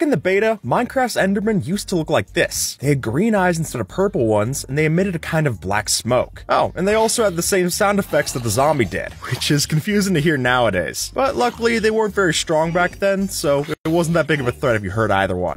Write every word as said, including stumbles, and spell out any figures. In the beta, Minecraft's Enderman used to look like this. They had green eyes instead of purple ones, and they emitted a kind of black smoke. Oh, and they also had the same sound effects that the zombie did, which is confusing to hear nowadays. But luckily, they weren't very strong back then, so it wasn't that big of a threat if you heard either one.